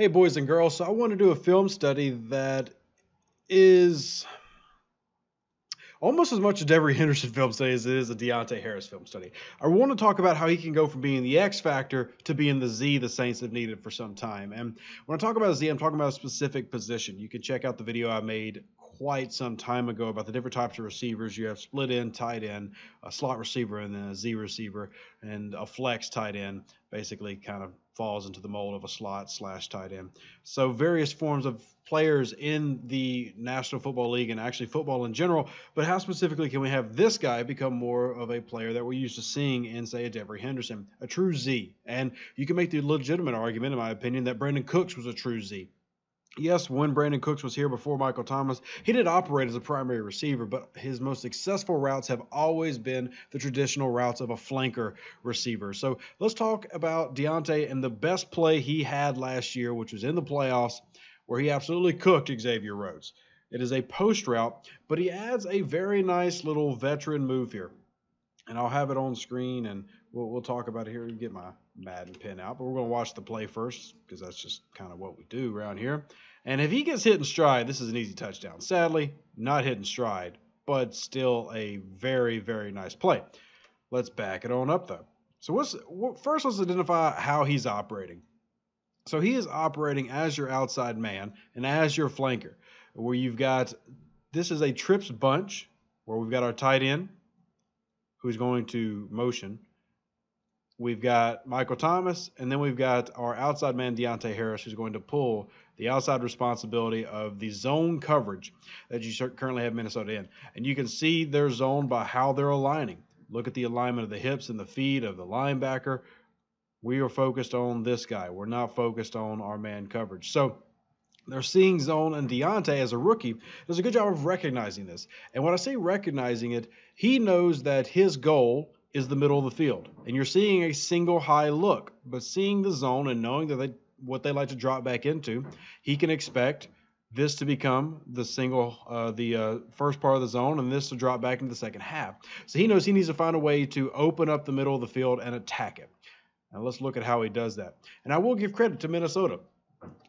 Hey, boys and girls, so I want to do a film study that is almost as much a Devery Henderson film study as it is a Deonte Harris film study. I want to talk about how he can go from being the X factor to being the Z the Saints have needed for some time. And when I talk about Z, I'm talking about a specific position. You can check out the video I made quite some time ago about the different types of receivers. You have split end, tight end, a slot receiver, and then a Z receiver, and a flex tight end basically kind of falls into the mold of a slot slash tight end. So various forms of players in the National Football League and actually football in general, but how specifically can we have this guy become more of a player that we're used to seeing in, say, a Devery Henderson, a true Z? And you can make the legitimate argument, in my opinion, that Brandon Cooks was a true Z. Yes, when Brandon Cooks was here before Michael Thomas, he did operate as a primary receiver, but his most successful routes have always been the traditional routes of a flanker receiver. So let's talk about Deonte and the best play he had last year, which was in the playoffs, where he absolutely cooked Xavier Rhodes. It is a post route, but he adds a very nice little veteran move here. And I'll have it on screen, and we'll talk about it here and get my Madden pin out. But we're going to watch the play first because that's just kind of what we do around here. And if he gets hit in stride, this is an easy touchdown. Sadly, not hit in stride, but still a very, very nice play. Let's back it on up, though. So first, let's identify how he's operating. So he is operating as your outside man and as your flanker, where you've got, this is a trips bunch, where we've got our tight end, who's going to motion. We've got Michael Thomas, and then we've got our outside man, Deonte Harris, who's going to pull the outside responsibility of the zone coverage that you currently have Minnesota in. And you can see their zone by how they're aligning. Look at the alignment of the hips and the feet of the linebacker. We are focused on this guy. We're not focused on our man coverage. So they're seeing zone, and Deonte, as a rookie, does a good job of recognizing this. And when I say recognizing it, he knows that his goal is the middle of the field, and you're seeing a single high look, but seeing the zone and knowing that what they like to drop back into, he can expect this to become the single, first part of the zone, and this to drop back into the second half. So he knows he needs to find a way to open up the middle of the field and attack it. Now let's look at how he does that. And I will give credit to Minnesota.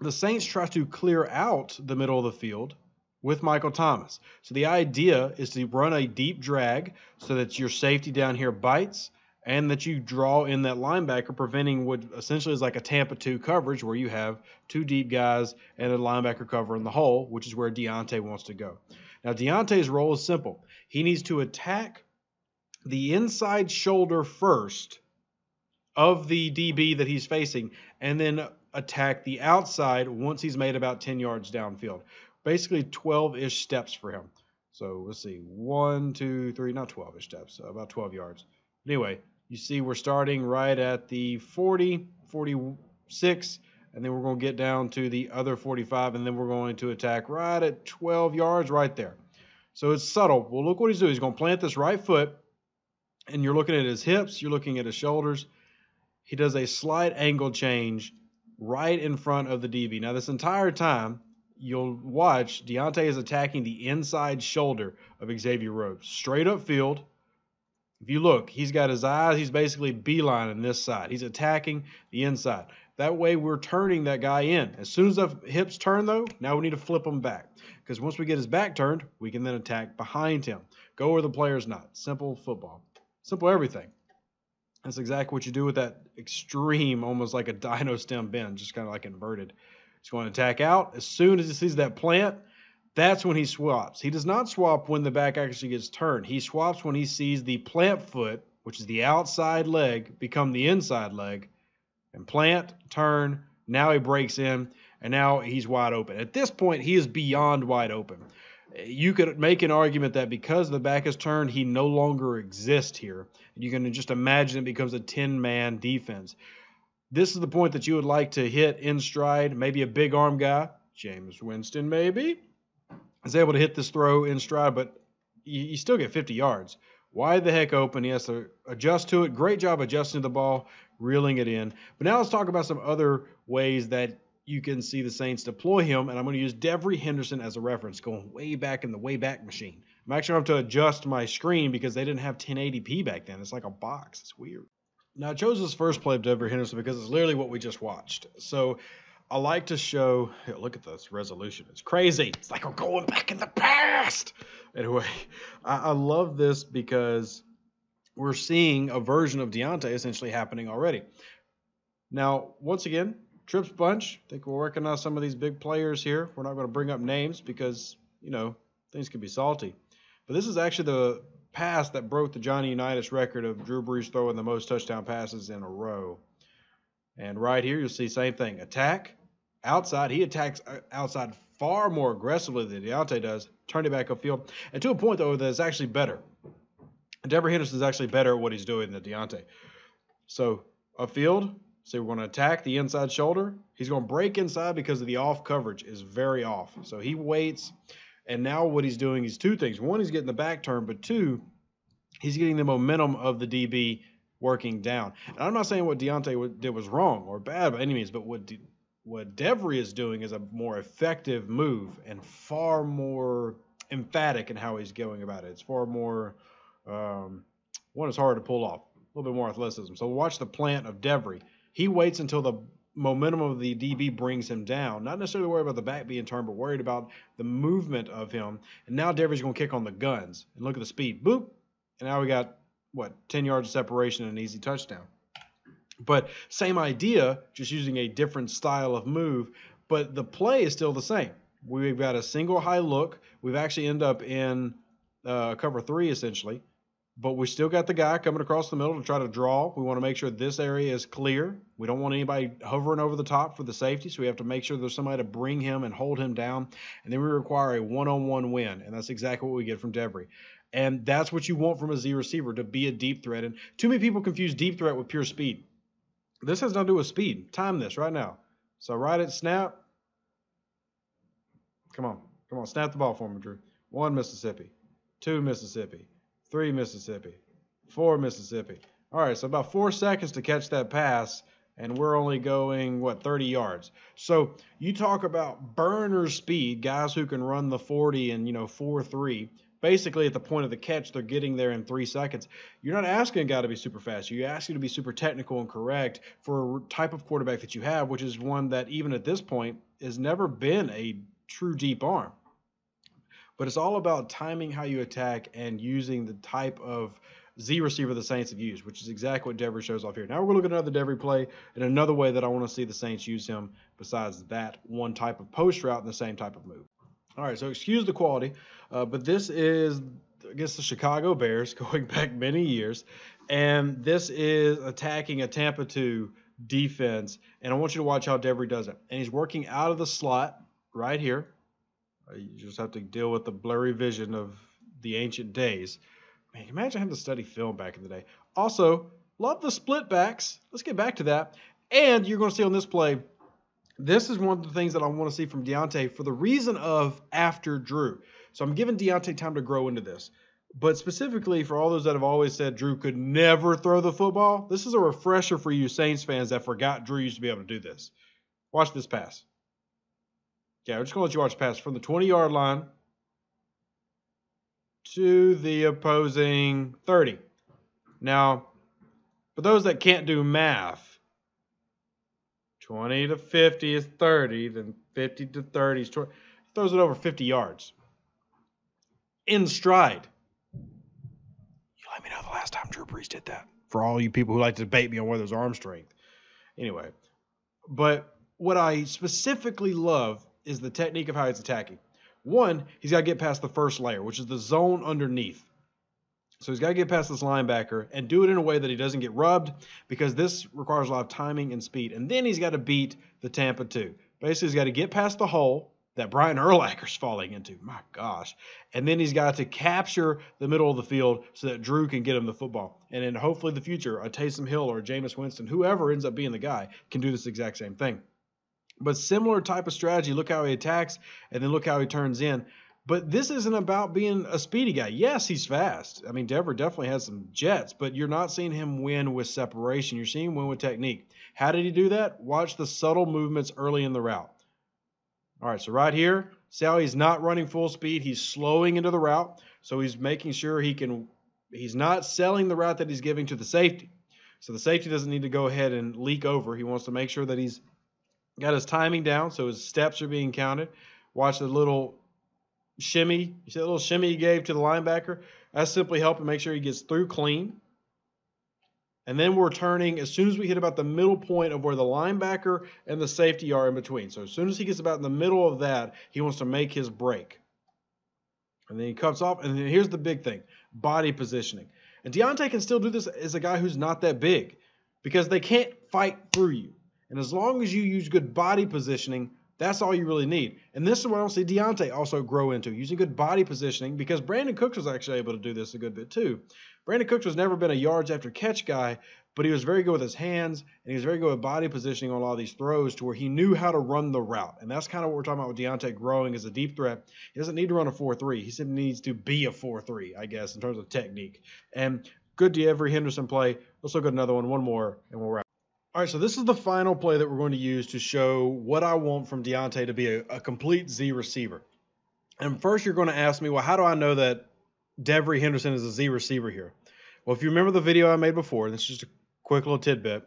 The Saints try to clear out the middle of the field with Michael Thomas. So the idea is to run a deep drag so that your safety down here bites and that you draw in that linebacker, preventing what essentially is like a Tampa 2 coverage where you have two deep guys and a linebacker covering the hole, which is where Deonte wants to go. Now, Deonte's role is simple. He needs to attack the inside shoulder first of the DB that he's facing and then attack the outside once he's made about 10 yards downfield. Basically 12-ish steps for him. So let's see, 1, 2, 3, not 12-ish steps, about 12 yards. Anyway, you see we're starting right at the 40, 46, and then we're going to get down to the other 45, and then we're going to attack right at 12 yards right there. So it's subtle. Well, look what he's doing. He's going to plant this right foot, and you're looking at his hips, you're looking at his shoulders. He does a slight angle change right in front of the DB. Now, this entire time, you'll watch Deonte is attacking the inside shoulder of Xavier Rhodes, straight up field. If you look, he's got his eyes, he's basically beelining this side. He's attacking the inside. That way we're turning that guy in. As soon as the hips turn, though, now we need to flip him back, because once we get his back turned, we can then attack behind him. Go where the player's not. Simple football. Simple everything. That's exactly what you do with that extreme, almost like a dino stem bend, just kind of like inverted. He's going to attack out. As soon as he sees that plant, that's when he swaps. He does not swap when the back actually gets turned. He swaps when he sees the plant foot, which is the outside leg, become the inside leg, and plant, turn. Now he breaks in, and now he's wide open. At this point, he is beyond wide open. You could make an argument that because the back is turned, he no longer exists here. You can just imagine it becomes a 10-man defense. This is the point that you would like to hit in stride. Maybe a big arm guy, Jameis Winston maybe, is able to hit this throw in stride, but you still get 50 yards. Wide the heck open. He has to adjust to it. Great job adjusting to the ball, reeling it in. But now let's talk about some other ways that you can see the Saints deploy him, and I'm going to use Devery Henderson as a reference, going way back in the way back machine. I'm actually going to have to adjust my screen because they didn't have 1080p back then. It's like a box. It's weird. Now, I chose this first play of Devery Henderson because it's literally what we just watched. So I like to show, here, look at this resolution. It's crazy. It's like we're going back in the past. Anyway, I love this because we're seeing a version of Deonte essentially happening already. Now, once again, Tripp's bunch. I think we'll recognize some of these big players here. We're not going to bring up names because, you know, things could be salty. But this is actually the pass that broke the Johnny Unitas record of Drew Brees throwing the most touchdown passes in a row. And right here, you'll see same thing. Attack, outside. He attacks outside far more aggressively than Deonte does. Turned it back upfield. And to a point, though, that's actually better. Devery Henderson is actually better at what he's doing than Deonte. So upfield, so we're going to attack the inside shoulder. He's going to break inside because of the off coverage is very off. So he waits. And now what he's doing is two things. One, he's getting the back turn, but two, he's getting the momentum of the DB working down. And I'm not saying what Deonte did was wrong or bad by any means, but what Devery is doing is a more effective move and far more emphatic in how he's going about it. It's far more, one, it's hard to pull off, a little bit more athleticism. So watch the plant of Devery. He waits until the momentum of the DB brings him down. Not necessarily worried about the back being turned, but worried about the movement of him. And now Devery's going to kick on the guns. And look at the speed. Boop. And now we got, what, 10 yards of separation and an easy touchdown. But same idea, just using a different style of move. But the play is still the same. We've got a single high look. We've actually ended up in cover three, essentially. But we still got the guy coming across the middle to try to draw. We want to make sure this area is clear. We don't want anybody hovering over the top for the safety, so we have to make sure there's somebody to bring him and hold him down. And then we require a one-on-one win, and that's exactly what we get from Devery. And that's what you want from a Z receiver, to be a deep threat. And too many people confuse deep threat with pure speed. This has nothing to do with speed. Time this right now. So right at snap. Come on. Come on. Snap the ball for me, Drew. 1 Mississippi. 2 Mississippi. 3 Mississippi, 4 Mississippi. All right, so about 4 seconds to catch that pass, and we're only going, what, 30 yards. So you talk about burner speed, guys who can run the 40 and, you know, 4-3. Basically, at the point of the catch, they're getting there in 3 seconds. You're not asking a guy to be super fast. You're asking to be super technical and correct for a type of quarterback that you have, which is one that even at this point has never been a true deep arm. But it's all about timing how you attack and using the type of Z receiver the Saints have used, which is exactly what Devery shows off here. Now we're going to look at another Devery play and another way that I want to see the Saints use him besides that one type of post route and the same type of move. All right, so excuse the quality, but this is against the Chicago Bears going back many years, and this is attacking a Tampa 2 defense, and I want you to watch how Devery does it. And he's working out of the slot right here. You just have to deal with the blurry vision of the ancient days. Man, imagine having to study film back in the day. Also, love the split backs. Let's get back to that. And you're going to see on this play, this is one of the things that I want to see from Deonte for the reason of after Drew. So I'm giving Deonte time to grow into this. But specifically for all those that have always said Drew could never throw the football, this is a refresher for you Saints fans that forgot Drew used to be able to do this. Watch this pass. Yeah, we're just going to let you watch the pass from the 20-yard line to the opposing 30. Now, for those that can't do math, 20 to 50 is 30, then 50 to 30 is 20. Throws it over 50 yards. In stride. You let me know the last time Drew Brees did that. For all you people who like to debate me on whether it's arm strength. Anyway, but what I specifically love is the technique of how he's attacking. One, he's got to get past the first layer, which is the zone underneath. So he's got to get past this linebacker and do it in a way that he doesn't get rubbed because this requires a lot of timing and speed. And then he's got to beat the Tampa 2. Basically, he's got to get past the hole that Brian Urlacher's falling into. My gosh. And then he's got to capture the middle of the field so that Drew can get him the football. And then hopefully in the future, a Taysom Hill or a Jameis Winston, whoever ends up being the guy, can do this exact same thing. But similar type of strategy. Look how he attacks, and then look how he turns in. But this isn't about being a speedy guy. Yes, he's fast. I mean, Devery definitely has some jets, but you're not seeing him win with separation. You're seeing him win with technique. How did he do that? Watch the subtle movements early in the route. All right, so right here, see how he's not running full speed. He's slowing into the route, so he's making sure he can. He's not selling the route that he's giving to the safety. So the safety doesn't need to go ahead and leak over. He wants to make sure that he's Got his timing down, so his steps are being counted. Watch the little shimmy. You see that little shimmy he gave to the linebacker? That's simply helping make sure he gets through clean. And then we're turning as soon as we hit about the middle point of where the linebacker and the safety are in between. So as soon as he gets about in the middle of that, he wants to make his break. And then he cuts off. And then here's the big thing, body positioning. And Deonte can still do this as a guy who's not that big because they can't fight through you. And as long as you use good body positioning, that's all you really need. And this is what I don't see Deonte also grow into, using good body positioning, because Brandon Cooks was actually able to do this a good bit too. Brandon Cooks has never been a yards after catch guy, but he was very good with his hands, and he was very good with body positioning on a lot of these throws to where he knew how to run the route. And that's kind of what we're talking about with Deonte growing as a deep threat. He doesn't need to run a 4-3. He simply needs to be a 4-3, I guess, in terms of technique. And good Devery Henderson play. Let's look at another one, one more, and we'll wrap. All right, so this is the final play that we're going to use to show what I want from Deonte to be a complete Z receiver. And first you're going to ask me, well, how do I know that Devery Henderson is a Z receiver here? Well, if you remember the video I made before, and it's just a quick little tidbit,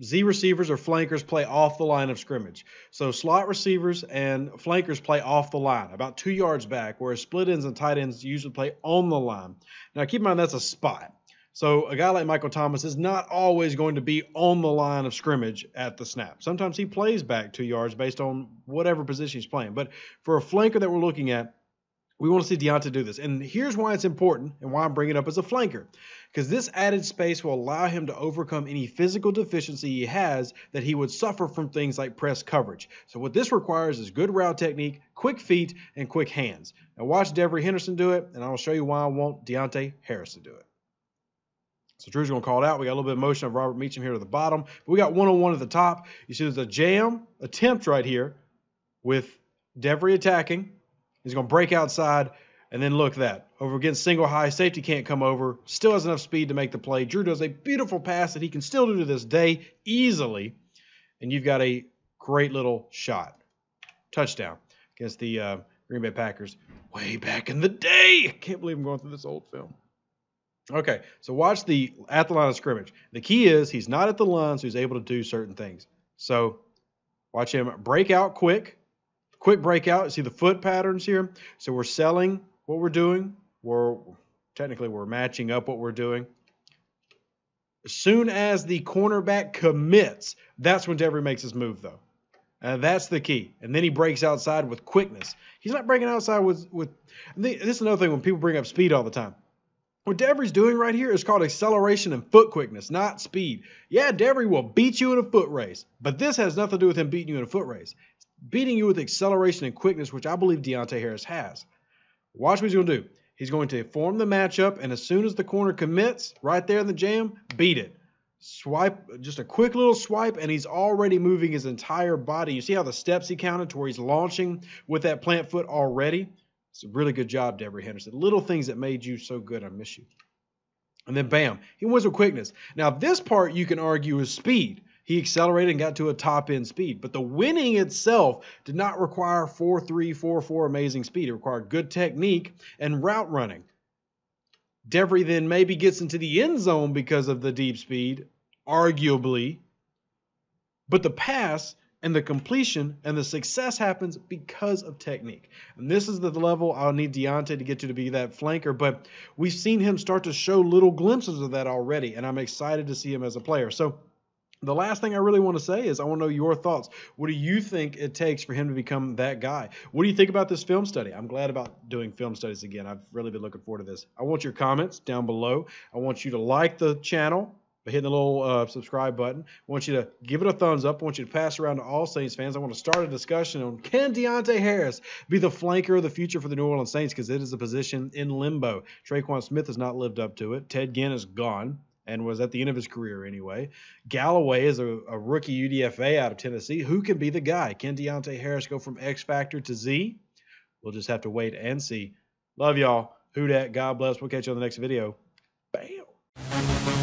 Z receivers or flankers play off the line of scrimmage. So slot receivers and flankers play off the line, about 2 yards back, whereas split ends and tight ends usually play on the line. Now keep in mind that's a spot. So a guy like Michael Thomas is not always going to be on the line of scrimmage at the snap. Sometimes he plays back 2 yards based on whatever position he's playing. But for a flanker that we're looking at, we want to see Deonte do this. And here's why it's important and why I'm bringing it up as a flanker. Because this added space will allow him to overcome any physical deficiency he has that he would suffer from things like press coverage. So what this requires is good route technique, quick feet, and quick hands. Now watch Devery Henderson do it, and I'll show you why I want Deonte Harris to do it. So Drew's going to call it out. We got a little bit of motion of Robert Meacham here to the bottom. But we got one-on-one at the top. You see there's a jam attempt right here with Devery attacking. He's going to break outside. And then look that. Over against single high. Safety can't come over. Still has enough speed to make the play. Drew does a beautiful pass that he can still do to this day easily. And you've got a great little shot. Touchdown against the Green Bay Packers way back in the day. I can't believe I'm going through this old film. Okay, so watch the at the line of scrimmage. The key is he's not at the line, so he's able to do certain things. So watch him break out quick. Quick breakout. See the foot patterns here? So we're selling what we're doing. We're matching up what we're doing. As soon as the cornerback commits, that's when Devery makes his move, though. And that's the key. And then he breaks outside with quickness. He's not breaking outside with this is another thing when people bring up speed all the time. What Devery's doing right here is called acceleration and foot quickness, not speed. Yeah, Devery will beat you in a foot race, but this has nothing to do with him beating you in a foot race. It's beating you with acceleration and quickness, which I believe Deonte Harris has. Watch what he's going to do. He's going to form the matchup, and as soon as the corner commits, right there in the jam, beat it. Swipe, just a quick little swipe, and he's already moving his entire body. You see how the steps he counted to where he's launching with that plant foot already? It's a really good job, Devery Henderson. Little things that made you so good, I miss you. And then, bam, he wins with quickness. Now, this part you can argue is speed. He accelerated and got to a top-end speed. But the winning itself did not require 4-3, 4-4 amazing speed. It required good technique and route running. Devery then maybe gets into the end zone because of the deep speed, arguably. But the pass and the completion and the success happens because of technique. And this is the level I'll need Deonte to get to be that flanker. But we've seen him start to show little glimpses of that already, and I'm excited to see him as a player. So the last thing I really want to say is I want to know your thoughts. What do you think it takes for him to become that guy? What do you think about this film study? I'm glad about doing film studies again. I've really been looking forward to this. I want your comments down below. I want you to like the channel, hitting the little subscribe button. I want you to give it a thumbs up. I want you to pass around to all Saints fans. I want to start a discussion on can Deonte Harris be the flanker of the future for the New Orleans Saints, because it is a position in limbo. Traquan Smith has not lived up to it. Ted Ginn is gone and was at the end of his career anyway. Galloway is a rookie UDFA out of Tennessee. Who can be the guy? Can Deonte Harris go from X Factor to Z? We'll just have to wait and see. Love y'all. Who dat? God bless. We'll catch you on the next video. Bam.